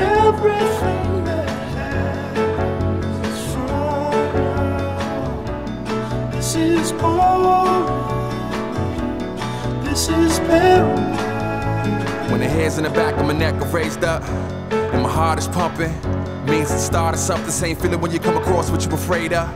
Everything that happens is so wrong. This is boring. This is boring. When the hairs in the back of my neck are raised up and my heart is pumping, means the start of something. Same feeling when you come across what you're afraid of.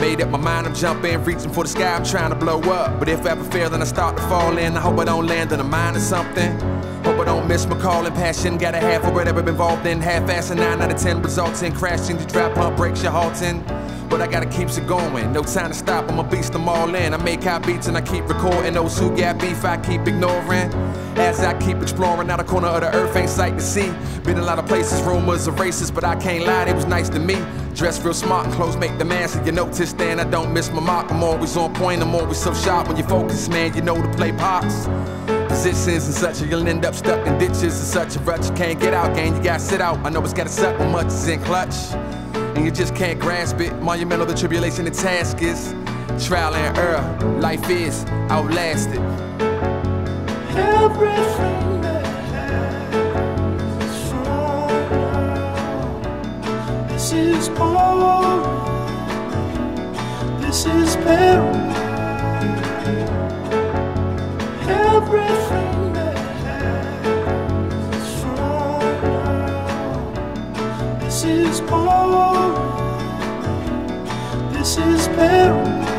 Made up my mind, I'm jumping, reaching for the sky, I'm trying to blow up. But if I ever fail, then I start to fall in. I hope I don't land in a mine or something. Hope I don't miss my call and passion. Gotta have for whatever I've been involved in. Half-assing 9 out of 10 results in crashing. The dry pump breaks your heart in. But I gotta keep it going, no time to stop, I'm a beast, I'm all in. I make high beats and I keep recording. Those who got beef, I keep ignoring. As I keep exploring, out a corner of the earth ain't sight to see. Been a lot of places, rumors of racist, but I can't lie, they was nice to me. Dressed real smart, and clothes make the man, so you notice then I don't miss my mark. I'm always on point, I'm always so sharp. When you focus, man, you know to play parts. Positions and such, you'll end up stuck in ditches and such. A rut you can't get out, gang, you gotta sit out. I know it's gotta suck when much is in clutch. And you just can't grasp it. Monumental the tribulation, the task is trial and error. Life is outlasted. Everything that happens is so wrong. This is boring. This is boring. Everything that happens is so wrong. This is boring. This is boring.